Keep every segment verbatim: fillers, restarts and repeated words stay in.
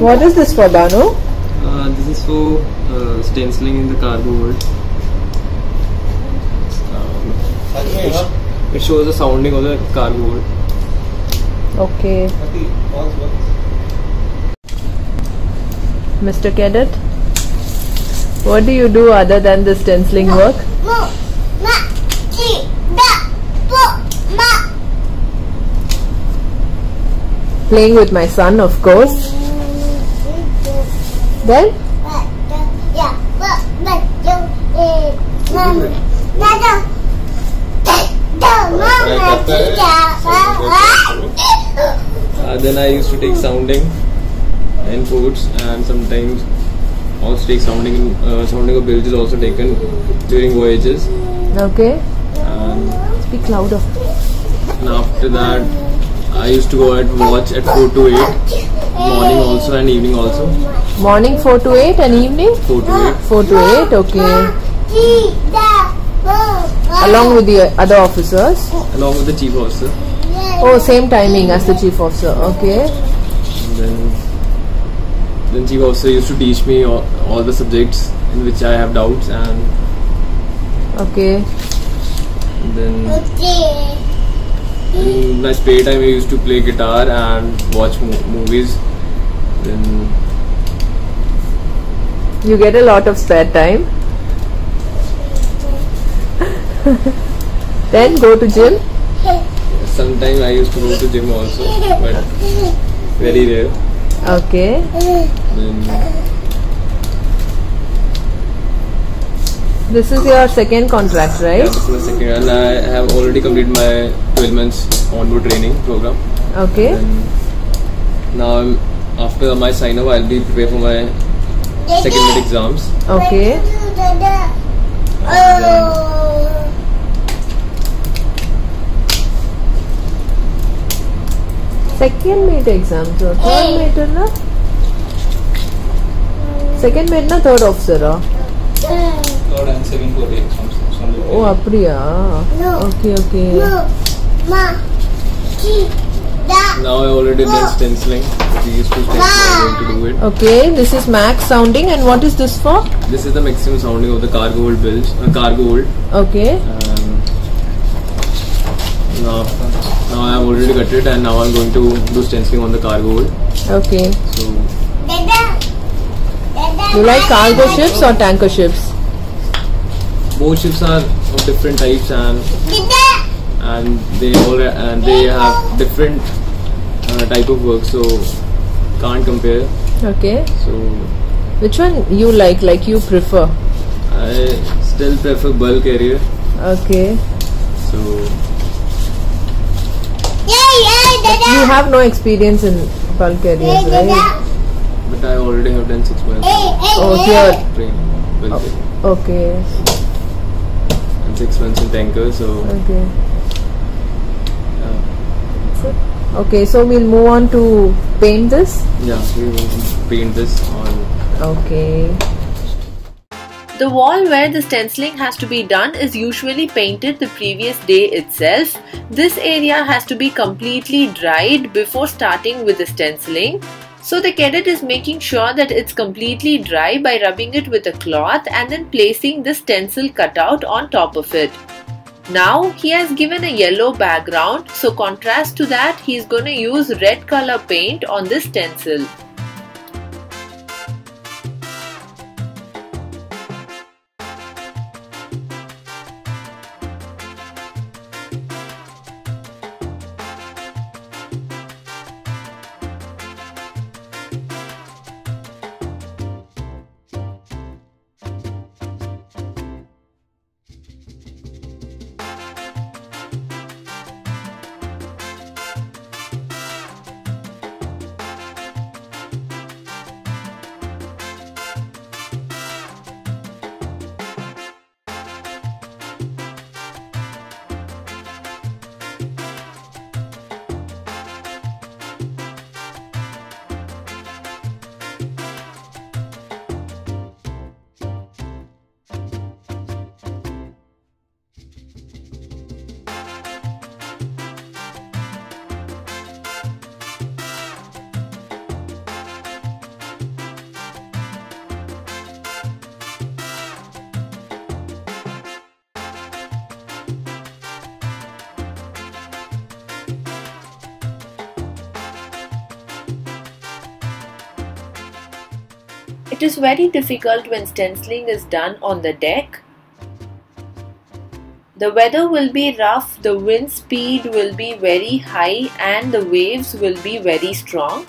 What is this for, Banu? Uh, this is for uh, stenciling in the cardboard world. Um, it shows the sounding of the cardboard. Okay. Mister Cadet, what do you do other than the stenciling work? Playing with my son, of course. Then? Uh, then I used to take sounding in foods, and sometimes also take sounding in, uh, sounding of bilge is also taken during voyages. Okay. And speak louder. And after that, I used to go at watch at four to eight, morning also and evening also. Morning four to eight and evening? four to eight. four to eight, okay. Along with the other officers? Along with the chief officer. Oh, same timing as the chief officer, okay. And then, Then chief officer used to teach me all, all the subjects in which I have doubts, and okay. And then okay. In my spare time, I used to play guitar and watch mo movies. Then you get a lot of spare time. Then go to gym. Sometimes I used to go to gym also, but very rare. Okay. Then this is your second contract, right? Yeah, this is my second, and I have already completed my twelve months onboard training program. Okay. And now, I'm, after my sign up, I'll be prepared for my second mid exams. Okay. Second mid exams or third mid or na? Second mid na third officer or? Third and second mid exams. Oh, apriya. Okay, okay. Now I already done stenciling. We used to stencil. I'm going to do it. Okay, this is max sounding, and what is this for? This is the maximum sounding of the cargo hold bilge. Uh, cargo hold. Okay. Um, now. Now I have already cut it, and now I am going to do stenciling on the cargo hold. Okay. So, you like cargo ships or tanker ships? Both ships are of different types, and and they all and they have different uh, type of work, so can't compare. Okay. So, which one you like? Like you prefer? I still prefer bulk carrier. Okay. So. But you have no experience in bulk carriers, right? But I already have done six months. Oh, here. Train, oh, okay. And six months in tanker, so. Okay. Yeah. Okay, so we'll move on to paint this? Yeah, we'll paint this on. Okay. The wall where the stenciling has to be done is usually painted the previous day itself. This area has to be completely dried before starting with the stenciling. So the cadet is making sure that it's completely dry by rubbing it with a cloth and then placing the stencil cutout on top of it. Now he has given a yellow background, so contrast to that he is going to use red color paint on this stencil. It is very difficult when stenciling is done on the deck. The weather will be rough, the wind speed will be very high and the waves will be very strong.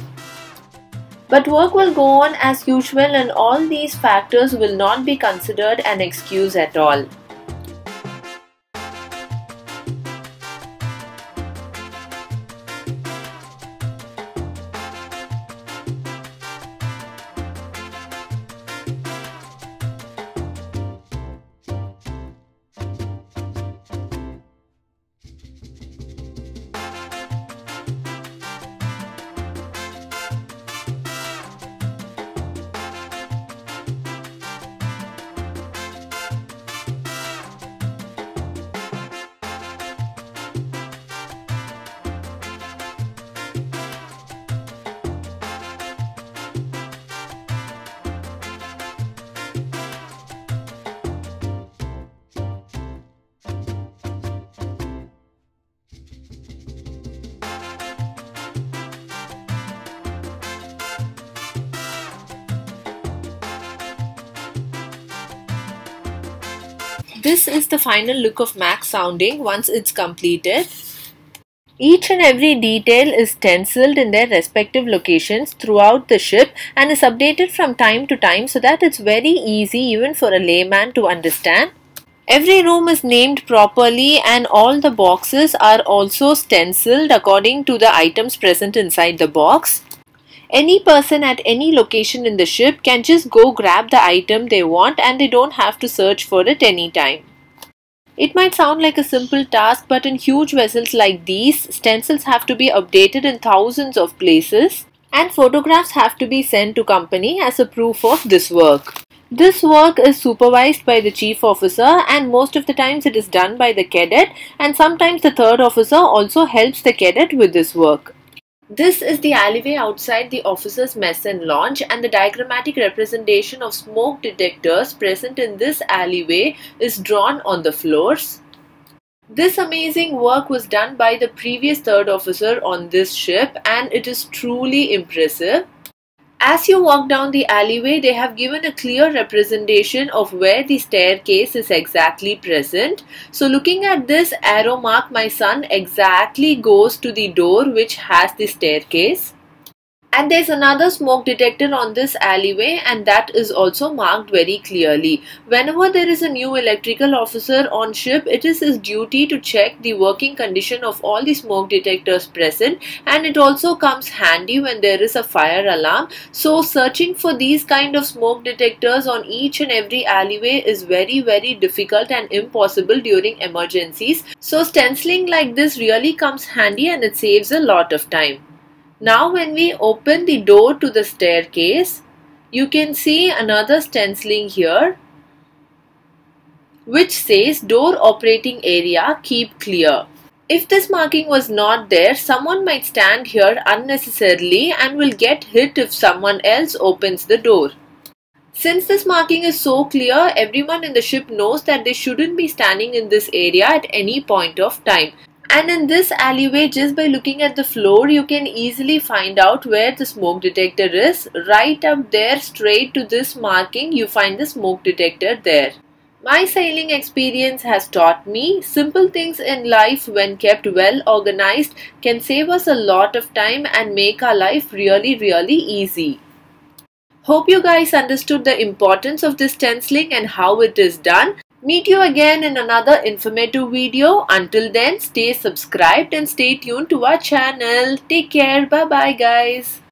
But work will go on as usual and all these factors will not be considered an excuse at all. This is the final look of Max Sounding once it's completed. Each and every detail is stenciled in their respective locations throughout the ship and is updated from time to time so that it's very easy even for a layman to understand. Every room is named properly and all the boxes are also stenciled according to the items present inside the box. Any person at any location in the ship can just go grab the item they want and they don't have to search for it anytime. It might sound like a simple task, but in huge vessels like these, stencils have to be updated in thousands of places and photographs have to be sent to company as a proof of this work. This work is supervised by the chief officer and most of the times it is done by the cadet, and sometimes the third officer also helps the cadet with this work. This is the alleyway outside the officers' mess and lounge, and the diagrammatic representation of smoke detectors present in this alleyway is drawn on the floors. This amazing work was done by the previous third officer on this ship and it is truly impressive. As you walk down the alleyway, they have given a clear representation of where the staircase is exactly present. So looking at this arrow mark, my son exactly goes to the door which has the staircase. And there's another smoke detector on this alleyway and that is also marked very clearly. Whenever there is a new electrical officer on ship, it is his duty to check the working condition of all the smoke detectors present, and it also comes handy when there is a fire alarm. So searching for these kind of smoke detectors on each and every alleyway is very very difficult and impossible during emergencies. So stenciling like this really comes handy and it saves a lot of time. Now when we open the door to the staircase, you can see another stenciling here which says door operating area, keep clear. If this marking was not there, someone might stand here unnecessarily and will get hit if someone else opens the door. Since this marking is so clear, everyone in the ship knows that they shouldn't be standing in this area at any point of time. And in this alleyway, just by looking at the floor, you can easily find out where the smoke detector is. Right up there, straight to this marking, you find the smoke detector there. My sailing experience has taught me simple things in life, when kept well organized, can save us a lot of time and make our life really, really easy. Hope you guys understood the importance of this stenciling and how it is done. Meet you again in another informative video. Until then, stay subscribed and stay tuned to our channel. Take care. Bye bye guys.